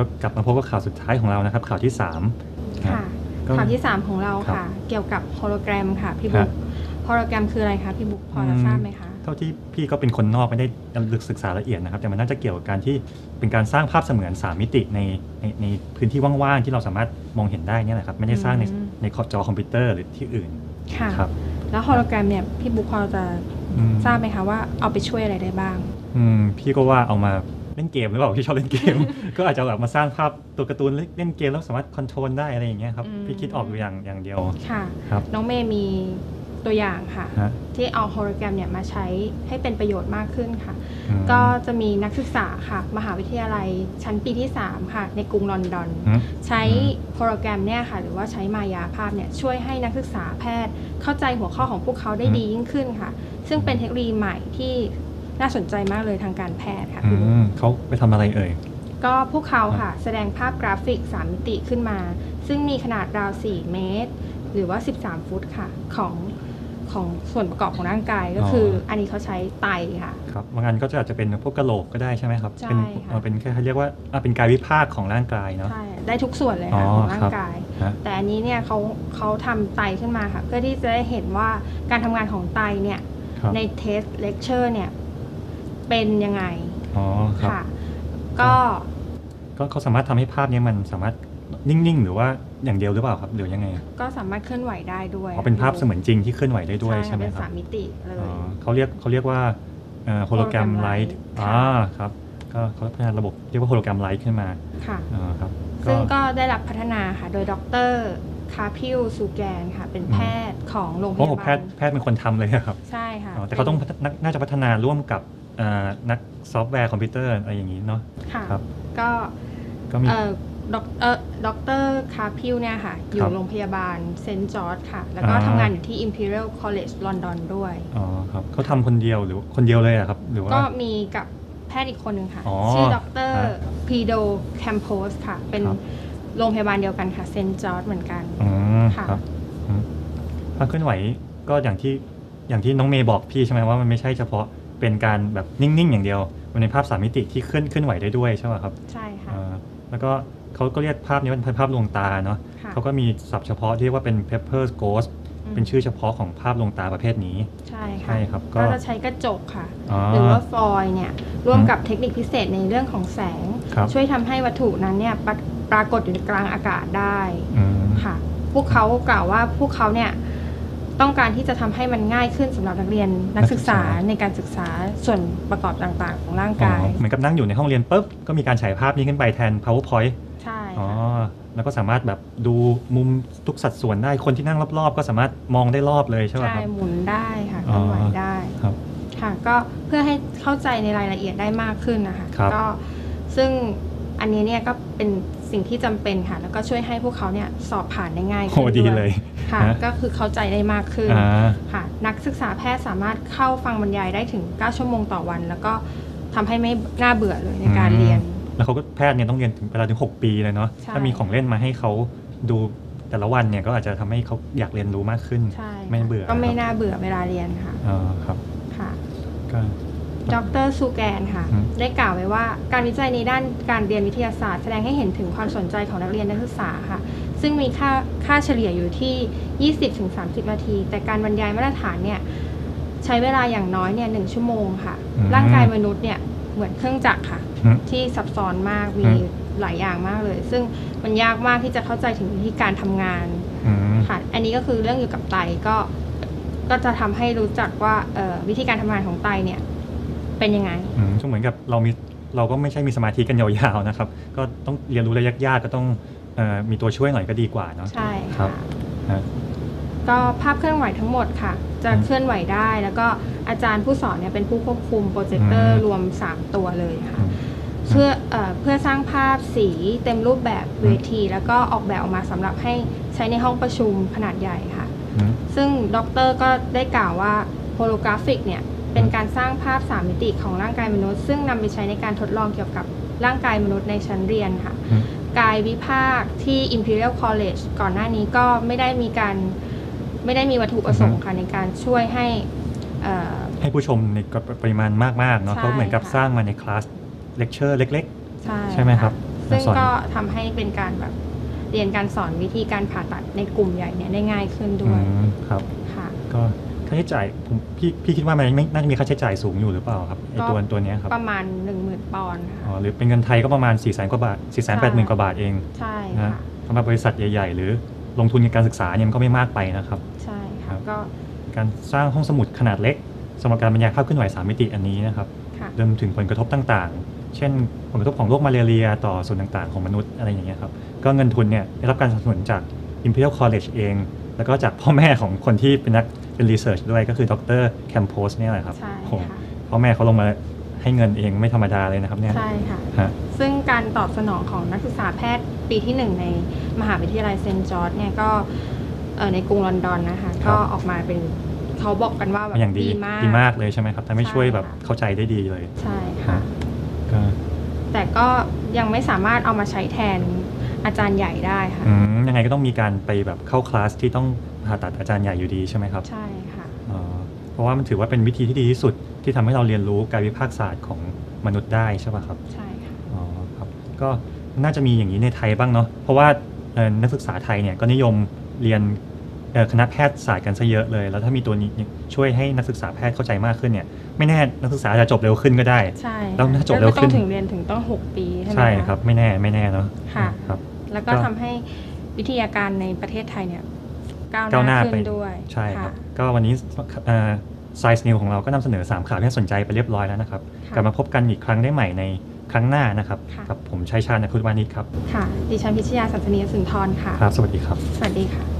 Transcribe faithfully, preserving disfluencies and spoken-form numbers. ก็กลับมาพบกับข่าวสุดท้ายของเรานะครับข่าวที่สามค่ะข่าวที่สามของเราค่ะเกี่ยวกับโฮโลแกรมค่ะพี่บุ๊กโฮโลแกรมคืออะไรคะพี่บุ๊กพอจะทราบไหมคะเท่าที่พี่ก็เป็นคนนอกไม่ได้ลึกศึกษาละเอียดนะครับแต่มันน่าจะเกี่ยวกับการที่เป็นการสร้างภาพเสมือนสามมิติในในในพื้นที่ว่างๆที่เราสามารถมองเห็นได้นี่แหละครับไม่ได้สร้างในในขอบจอคอมพิวเตอร์หรือที่อื่นค่ะแล้วโฮโลแกรมเนี่ยพี่บุ๊กพอจะทราบไหมคะว่าเอาไปช่วยอะไรได้บ้างอืมพี่ก็ว่าเอามาเล่นเกมหรือเปล่าที่ชอบเล่นเกมก็อาจจะแบบมาสร้างภาพตัวการ์ตูนเล่นเกมแล้วสามารถคอนโทรลได้อะไรอย่างเงี้ยครับพี่คิดออกอย่างอย่างเดียวค่ะน้องเมย์มีตัวอย่างค่ะที่เอาโฮโลแกรมเนี่ยมาใช้ให้เป็นประโยชน์มากขึ้นค่ะก็จะมีนักศึกษาค่ะมหาวิทยาลัยชั้นปีที่สามค่ะในกรุงลอนดอนใช้โฮโลแกรมเนี่ยค่ะหรือว่าใช้มายาภาพเนี่ยช่วยให้นักศึกษาแพทย์เข้าใจหัวข้อของพวกเขาได้ดียิ่งขึ้นค่ะซึ่งเป็นเทคโนโลยีใหม่ที่น่าสนใจมากเลยทางการแพทย์ค่ะเขาไปทำอะไรเอ่ยก็พวกเขาค่ะแสดงภาพกราฟิกสามมิติขึ้นมาซึ่งมีขนาดราวสี่เมตรหรือว่าสิบสามฟุตค่ะของของส่วนประกอบของร่างกายก็คืออันนี้เขาใช้ไตค่ะครับบางอันก็จะอาจจะเป็นพวกกะโหลกก็ได้ใช่ไหมครับเป็นเป็นแค่เรียกว่าเป็นกายวิภาคของร่างกายเนาะใช่ได้ทุกส่วนเลยค่ะของร่างกายแต่อันนี้เนี่ยเขาเขาทำไตขึ้นมาค่ะเพื่อที่จะได้เห็นว่าการทำงานของไตเนี่ยในเทสเลคเชอร์เนี่ยเป็นยังไงอ๋อค่ะก็ก็เขาสามารถทำให้ภาพนี้มันสามารถนิ่งๆหรือว่าอย่างเดียวหรือเปล่าครับหรือยังไงก็สามารถเคลื่อนไหวได้ด้วยเป็นภาพเสมือนจริงที่เคลื่อนไหวได้ด้วยใช่ไหมครับสามมิติเลยเขาเรียกเขาเรียกว่าโฮโลแกรมไลท์อ่าครับก็เขาพัฒนาระบบเรียกว่าโฮโลแกรมไลท์ขึ้นมาค่ะอ่าครับซึ่งก็ได้รับพัฒนาค่ะโดยดร.คาพิลซูแกนค่ะเป็นแพทย์ของโรงพยาบาลแพทย์แพทย์เป็นคนทำเลยครับใช่ค่ะแต่เขาต้องน่าจะพัฒนาร่วมกับนักซอฟต์แวร์คอมพิวเตอร์อะไรอย่างนี้เนาะค่ะก็ก็มีด็อกเตอร์คาพิลเนี่ยค่ะอยู่โรงพยาบาลเซนต์จอร์จค่ะแล้วก็ทำงานอยู่ที่ Imperial College London ด้วยอ๋อครับเขาทำคนเดียวหรือคนเดียวเลยอะครับหรือว่าก็มีกับแพทย์อีกคนหนึ่งค่ะชื่อด็อกเตอร์พีโดแคมโพสค่ะเป็นโรงพยาบาลเดียวกันค่ะเซนต์จอร์จเหมือนกันค่ะภาพเคลื่อนไหวก็อย่างที่อย่างที่น้องเมย์บอกพี่ใช่ไหมว่ามันไม่ใช่เฉพาะเป็นการแบบนิ่งๆอย่างเดียวมันเป็นภาพสามมิติที่เคลื่อนเคลื่อนไหวได้ด้วยใช่ไหมครับใช่ค่ะแล้วก็เขาก็เรียกภาพนี้เป็นภาพลวงตาเนาะเขาก็มีศัพท์เฉพาะที่ว่าเป็น pepper's ghost เป็นชื่อเฉพาะของภาพลวงตาประเภทนี้ใช่ค่ะใช่ครับก็จะใช้กระจกค่ะหรือว่าฟอยล์เนี่ยร่วมกับเทคนิคพิเศษในเรื่องของแสงช่วยทำให้วัตถุนั้นเนี่ยปรากฏอยู่กลางอากาศได้ค่ะพวกเขากล่าวว่าพวกเขาเนี่ยต้องการที่จะทำให้มันง่ายขึ้นสำหรับนักเรียนนักศึกษาในการศึกษาส่วนประกอบต่างๆของร่างกายเหมือนกับนั่งอยู่ในห้องเรียนปุ๊บก็มีการฉายภาพนี้ขึ้นไปแทน powerpoint ใช่อ๋อแล้วก็สามารถแบบดูมุมทุกสัดส่วนได้คนที่นั่งรอบๆก็สามารถมองได้รอบเลยใช่ไหมครับใช่หมุนได้ค่ะเคลื่อนไหวได้ครับค่ะก็เพื่อให้เข้าใจในรายละเอียดได้มากขึ้นนะคะก็ซึ่งอันนี้เนี่ยก็เป็นสิ่งที่จำเป็นค่ะแล้วก็ช่วยให้พวกเขาเนี่ยสอบผ่านได้ง่ายขึ้นด้วยค่ะก็คือเข้าใจได้มากขึ้นค่ะนักศึกษาแพทย์สามารถเข้าฟังบรรยายได้ถึงเก้าชั่วโมงต่อวันแล้วก็ทำให้ไม่น่าเบื่อเลยในการเรียนแล้วเขาก็แพทย์เนี่ยต้องเรียนถึงเวลาถึงหกปีเลยเนาะถ้ามีของเล่นมาให้เขาดูแต่ละวันเนี่ยก็อาจจะทำให้เขาอยากเรียนรู้มากขึ้นไม่เบื่อก็ไม่น่าเบื่อเวลาเรียนค่ะอ๋อครับค่ะดร.ซูแกนค่ะได้กล่าวไว้ว่าการวิจัยในด้านการเรียนวิทยาศาสตร์แสดงให้เห็นถึงความสนใจของนักเรียนนักศึกษาค่ะซึ่งมีค่าค่าเฉลี่ยอยู่ที่ ยี่สิบถึงสามสิบ นาทีแต่การบรรยายมาตรฐานเนี่ยใช้เวลาอย่างน้อยเนี่ยหนึ่งชั่วโมงค่ะร่างกายมนุษย์เนี่ยเหมือนเครื่องจักรค่ะที่ซับซ้อนมากมีหลายอย่างมากเลยซึ่งมันยากมากที่จะเข้าใจถึงวิธีการทำงานค่ะอันนี้ก็คือเรื่องอยู่กับไตก็ก็จะทำให้รู้จักว่าวิธีการทำงานของไตเนี่ยเป็นยังไงก็เหมือนกับเรามีเราก็ไม่ใช่มีสมาธิกันยาวๆนะครับก็ต้องเรียนรู้ระยะยากก็ต้องมีตัวช่วยหน่อยก็ดีกว่าเนาะใช่ครับก็ภาพเคลื่อนไหวทั้งหมดค่ะจะเคลื่อนไหวได้แล้วก็อาจารย์ผู้สอนเนี่ยเป็นผู้ควบคุมโปรเจคเตอร์รวมสามตัวเลยค่ะเพื่อเพื่อสร้างภาพสีเต็มรูปแบบเวทีแล้วก็ออกแบบออกมาสำหรับให้ใช้ในห้องประชุมขนาดใหญ่ค่ะซึ่งด็อกเตอร์ก็ได้กล่าวว่าโฮโลกราฟิกเนี่ยเป็นการสร้างภาพสามมิติของร่างกายมนุษย์ซึ่งนำไปใช้ในการทดลองเกี่ยวกับร่างกายมนุษย์ในชั้นเรียนค่ะกายวิภาคที่ Imperial College ก่อนหน้านี้ก็ไม่ได้มีการไม่ได้มีวัตถุประสงค์ค่ะในการช่วยให้ให้ผู้ชมในปริมาณมากๆเนาะเขาเหมือนกับสร้างมาในคลาสเลคเชอร์เล็กๆใช่ไหมครับ ซึ่งก็ทำให้เป็นการแบบเรียนการสอนวิธีการผ่าตัดในกลุ่มใหญ่เนี่ยได้ง่ายขึ้นด้วยครับค่ะก็ค่าใช้จ่ายผมพี่พี่คิดว่ามันน่าจะมีค่าใช้จ่ายสูงอยู่หรือเปล่าครับไอตัวตัวนี้ครับประมาณ หนึ่งหมื่น ปอนด์ค่ะอ๋อหรือเป็นเงินไทยก็ประมาณ สี่แสน กว่าบาท สี่แสนแปดหมื่น กว่าบาทเองใช่ค่ะสำหรับบริษัทใหญ่ๆหรือลงทุนในการศึกษาเนี่ยมันก็ไม่มากไปนะครับใช่ค่ะก็การสร้างห้องสมุดขนาดเล็กสำหรับการบรรยายภาพเคลื่อนไหวสามมิติอันนี้นะครับรวมถึงผลกระทบต่างๆเช่นผลกระทบของโรคมาลาเรียต่อส่วนต่างๆของมนุษย์อะไรอย่างเงี้ยครับก็เงินทุนเนี่ยได้รับการสนับสนุนจาก Imperial College เองแล้วก็จากพ่อแม่ของคนที่เป็นนักเป็นรีเสิร์ชด้วยก็คือดรแคมโพสเนี่ยแหละครับใช่ค่ะพ่อแม่เขาลงมาให้เงินเองไม่ธรรมดาเลยนะครับเนี่ยใช่ค่ะซึ่งการตอบสนองของนักศึกษาแพทย์ปีที่หนึ่งในมหาวิทยาลัยเซนต์จอร์จเนี่ยก็ในกรุงลอนดอนนะคะก็ออกมาเป็นเขาบอกกันว่าแบบดีมากดีมากเลยใช่ไหมครับทำให้ช่วยแบบเข้าใจได้ดีเลยใช่ค่ะแต่ก็ยังไม่สามารถเอามาใช้แทนอาจารย์ใหญ่ได้ค่ะยังไงก็ต้องมีการไปแบบเข้าคลาสที่ต้องผ่าตัดอาจารย์ใหญ่อยู่ดีใช่ไหมครับใช่ค่ะเพราะว่ามันถือว่าเป็นวิธีที่ดีที่สุดที่ทำให้เราเรียนรู้กายวิภาคศาสตร์ของมนุษย์ได้ใช่ป่ะครับใช่ค่ะอ๋อครับก็น่าจะมีอย่างนี้ในไทยบ้างเนาะเพราะว่านักศึกษาไทยเนี่ยก็นิยมเรียนคณะแพทยศาสตร์กันซะเยอะเลยแล้วถ้ามีตัวนี้ช่วยให้นักศึกษาแพทย์เข้าใจมากขึ้นเนี่ยไม่แน่นักศึกษาจะจบเร็วขึ้นก็ได้ใช่แล้วถ้าจบเร็วขึ้นต้องถึงเรียนถึงต้องหกปีใช่ไหมใช่ครับไม่แน่ไม่แน่เนาะค่ะครับแล้วก็ทำให้วิทยาการในประเทศไทยเนี่ยก้าวหน้าขึ้นด้วยใช่ครับก็วันนี้Science News ของเราก็นำเสนอสามข่าวที่น่าสนใจไปเรียบร้อยแล้วนะครับกลับมาพบกันอีกครั้งได้ใหม่ในครั้งหน้านะครับกับผมชัยชาญ นคุตวานิชครับค่ะดิฉันพิชญา สัจจนีย์ สุนทรค่ะครับสวัสดีครับสวัสดีค่ะ